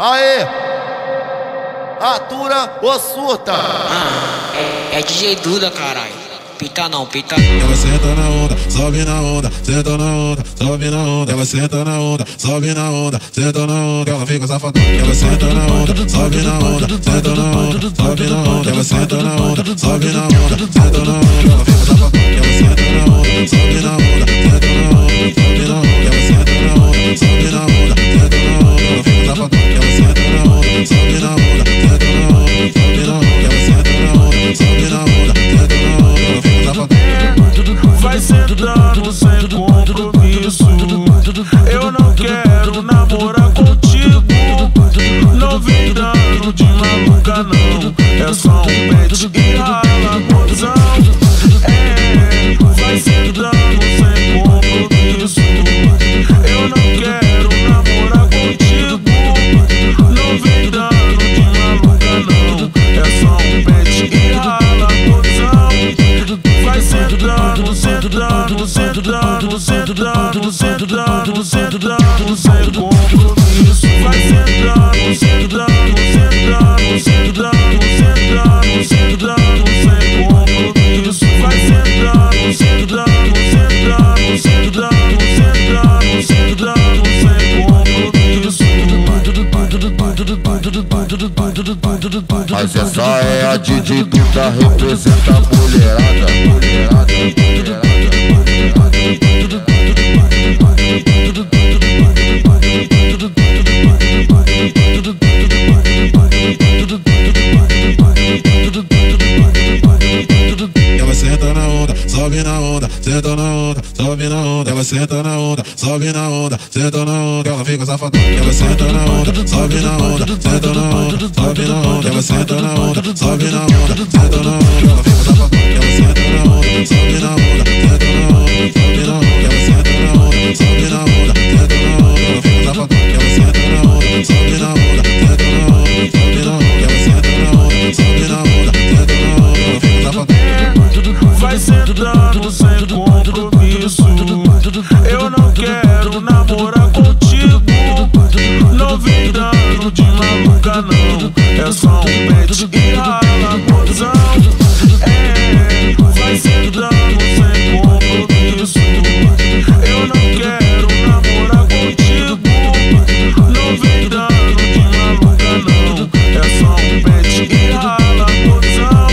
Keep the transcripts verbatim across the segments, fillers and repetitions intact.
Aê, atura ou surta? Ah, é, é D J Duda, caralho. Pita não, pita não. Ela senta na onda, sobe na onda, senta na onda, sobe na onda. Ela senta na onda, sobe na onda, senta na onda. Ela fica safadona. Ela senta na onda, sobe na onda, senta na onda, sobe na onda. Ela senta na onda, sobe na onda, senta na onda. Ela fica safadona. Ela senta na onda, sobe na onda, senta na onda, sobe na onda. Ela senta na onda, sobe na onda, senta na onda. Ela fica safadona. Vai sentando sem compromisso. Eu não quero namorar contigo. Não vem dando de maluca não. É só um pet e rala cozão. É, vai sentando sem compromisso. Eu não quero namorar contigo. Não vem dando de maluca não. É só um pet e rala cozão. Vai sentando sem Sentando, sentando, sentando, sentando, sentando, sem compromisso. Vai sentando, sentando, sentando, sentando, sentando, sentando, sem compromisso. Vai sentando, sentando, sentando, sentando, sentando, sentando, sem compromisso. Mas essa é a D J Duda, representa a mulherada, mulherada, mulherada. Sobe na onda, senta na onda, sobe na onda. Ela senta na onda, sobe na onda, senta na onda. Ela fica safadona. Ela senta na onda, sobe na onda, senta na onda, sobe na onda. Ela senta na onda, sobe na onda, senta na onda. Ela fica safadona. Ela senta na onda, sobe na onda, senta na onda, sobe na onda. Ela senta na onda, sobe na onda, senta na onda. Ela fica safadona. Ela senta na onda, sobe na onda, senta na onda, sobe na onda. Ela senta na onda, sobe na onda, senta na onda. Ela fica safadona. Vai sentando. Sem compromisso, eu não quero namorar contigo. Não vem dando de maluca, não. É só um pet e rala cozão. É, vai sentando sem compromisso. Eu não quero namorar contigo. Não vem dando de maluca, não. É só um pet e rala cozão.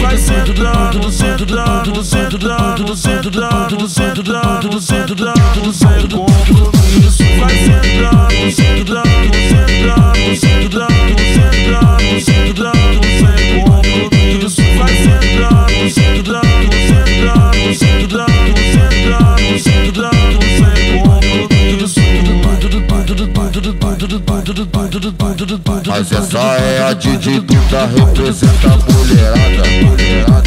Vai sentando, sentando, sentando. Sentando, sentando, sentando, sentando, sem compromisso. Vai sentando, sentando, sentando, sentando, sentando, sentando, sem compromisso. Vai sentando, sentando, sentando, sentando, sentando, sentando, sem compromisso. Mas essa é a D J Duda, representa a mulherada, mulherada.